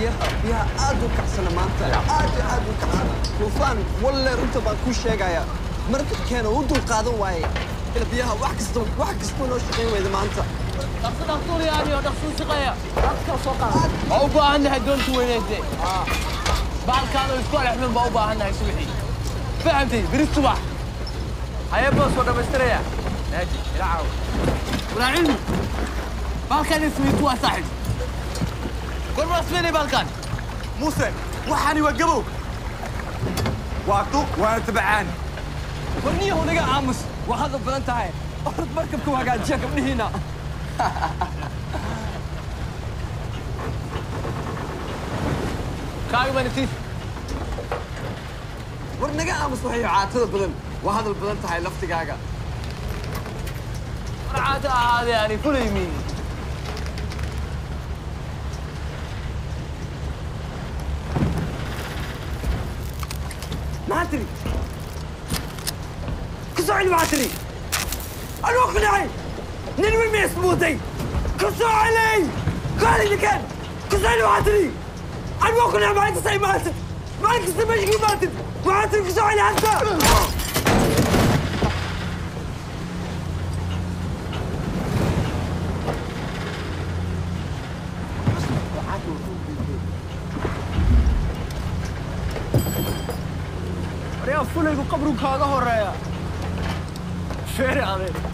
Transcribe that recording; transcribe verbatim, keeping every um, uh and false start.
بيها بيها آدو كحسنا مانتا آدو آدو كحسنا وفان والله رنتا باكو شاقايا مركب كانوا ودو القادم واي إلا بيها وحكستون وحكستون وشقين وإذا مانتا دخصو دخصو رياني ودخصو سقايا دخصو سقايا أوبا عنا هدونتو وينيك دي بعد كانوا يسكوا لحمين بأوبا عنا يسوحي فهمتي بريستو واحد هيا بوس ودا بستريا ناجي إلا عاو ولا علمي بعد كان اسمي توا صاحب كل ما اسميني بالكان موسى وحاني وقبوك وقتو وانا تبعاني وني هو نقع عامس وهذا بلانتا هاي أرد مركبكم هقاعد جاك من هنا كاي ما نسيت ورد نقع عامس وهي عاتل بلن وهذا البلانتا هاي لفتي قاقا عاد هذا يعني كل يمين معتري كسوع المعتري أروح منعي ننوي ميس موتي كسوع علي قال اللي كان كسوع المعتري أروح منعي معك ساي ماتت معك ساي مشكي ماتت معتري كسوع علي حتى فلان قبرك هذا هو الرأي. شعر عليه.